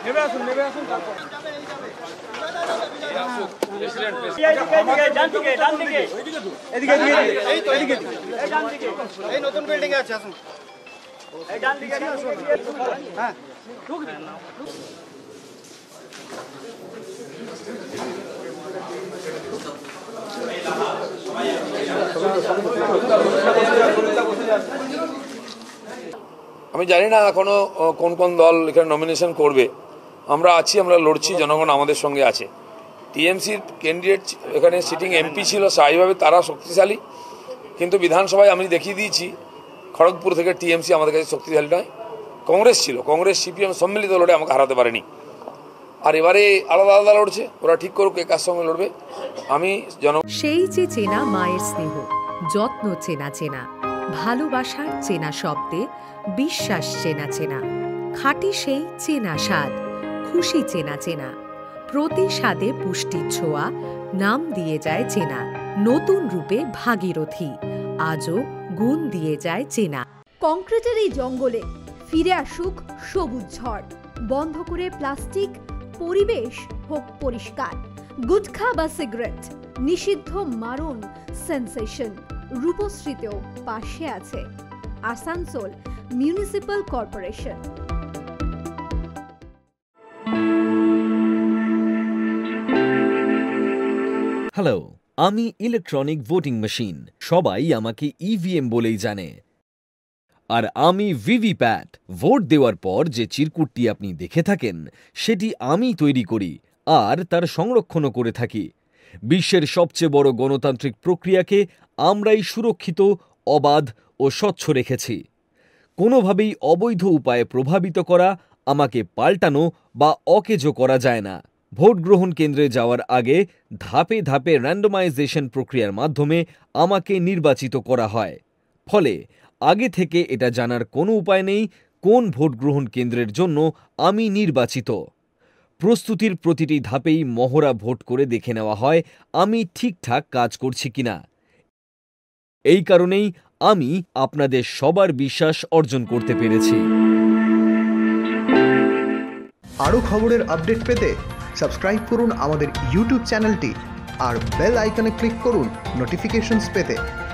আমি জানি না এখনো কোন কোন দল এখানে নমিনেশন করবে। আমরা আছি, আমরা লড়ছি, জনগণ আমাদের সঙ্গে আছে। টিএমসির ক্যান্ডিডেট এখানে সিটিং এমপি ছিল, স্বাভাবিকভাবে তারা শক্তিশালী, কিন্তু বিধানসভায় আমি দেখিয়ে দিয়েছি খড়গপুর থেকে টিএমসি আমাদের কাছে শক্তিশালী নয়। কংগ্রেস ছিল, কংগ্রেস সিপিএম সম্মিলিত লড়ে আমাকে হারাতে পারেনি। আর এবারে আলাদা আলাদা লড়ছে, ওরা ঠিক করুক কে কার সঙ্গে লড়বে। আমি সেই যে চেনা মায়ের স্নেহ, যত্ন চেনা চেনা, ভালোবাসার চেনা শব্দে, বিশ্বাস চেনা চেনা, খাঁটি সেই চেনা স্বাদ, খুশি চেনা চেনা, প্রতি স্বাদে পুষ্টির ছোঁয়া, নাম দিয়ে যায় চেনা, নতুন রূপে ভাগীরথী আজও গুণ দিয়ে যায় চেনা। কংক্রিটের এই জঙ্গলে ফিরে আসুক সবুজ ঝড়, বন্ধ করে প্লাস্টিক, পরিবেশ হোক পরিষ্কার। গুটখা বা সিগারেট নিষিদ্ধ, মারণ সেন্সেশন রূপশ্রীতেও পাশে আছে আসানসোল মিউনিসিপাল কর্পোরেশন। হ্যালো, আমি ইলেকট্রনিক ভোটিং মেশিন, সবাই আমাকে ইভিএম বলেই জানে। আর আমি ভিভিপ্যাট। ভোট দেওয়ার পর যে চিরকুটটি আপনি দেখে থাকেন সেটি আমি তৈরি করি আর তার সংরক্ষণও করে থাকি। বিশ্বের সবচেয়ে বড় গণতান্ত্রিক প্রক্রিয়াকে আমরাই সুরক্ষিত, অবাধ ও স্বচ্ছ রেখেছি। কোনোভাবেই অবৈধ উপায়ে প্রভাবিত করা, আমাকে পাল্টানো বা অকেজো করা যায় না। ভোট গ্রহণ কেন্দ্রে যাওয়ার আগে ধাপে ধাপে র্যান্ডমাইজেশন প্রক্রিয়ার মাধ্যমে আমাকে নির্বাচিত করা হয়, ফলে আগে থেকে এটা জানার কোনো উপায় নেই কোন ভোট গ্রহণ কেন্দ্রের জন্য আমি নির্বাচিত। প্রস্তুতির প্রতিটি ধাপেই মহড়া ভোট করে দেখে নেওয়া হয় আমি ঠিকঠাক কাজ করছি কিনা। এই কারণেই আমি আপনাদের সবার বিশ্বাস অর্জন করতে পেরেছি। আরও খবরের আপডেট পেতে সাবস্ক্রাইব করুন আমাদের ইউটিউব চ্যানেলটি আর বেল আইকনে ক্লিক করুন নোটিফিকেশনস পেতে।